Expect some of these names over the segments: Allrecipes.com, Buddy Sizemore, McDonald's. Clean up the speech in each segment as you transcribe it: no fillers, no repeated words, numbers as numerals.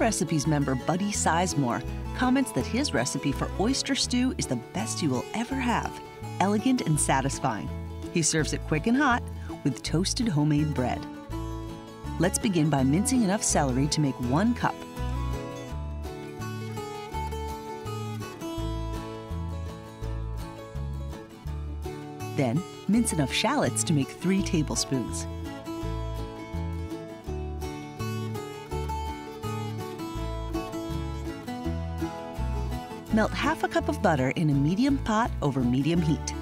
Allrecipes member Buddy Sizemore comments that his recipe for oyster stew is the best you will ever have, elegant and satisfying. He serves it quick and hot with toasted homemade bread. Let's begin by mincing enough celery to make 1 cup. Then, mince enough shallots to make 3 tablespoons. Melt 1/2 cup of butter in a medium pot over medium heat.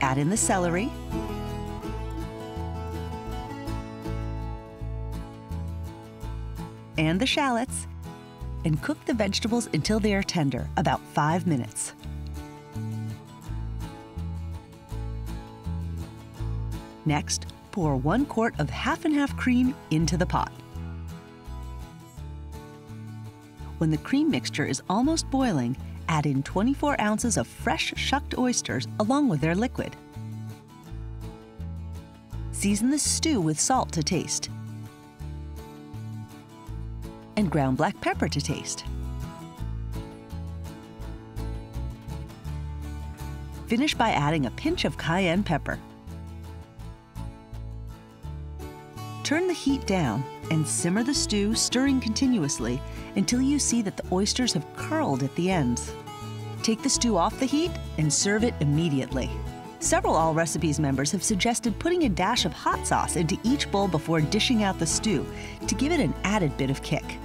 Add in the celery, and the shallots, and cook the vegetables until they are tender, about 5 minutes. Next, pour 1 quart of half-and-half cream into the pot. When the cream mixture is almost boiling, add in 24 ounces of fresh shucked oysters along with their liquid. Season the stew with salt to taste and ground black pepper to taste. Finish by adding a pinch of cayenne pepper. Turn the heat down and simmer the stew, stirring continuously until you see that the oysters have curled at the ends. Take the stew off the heat and serve it immediately. Several Allrecipes members have suggested putting a dash of hot sauce into each bowl before dishing out the stew to give it an added bit of kick.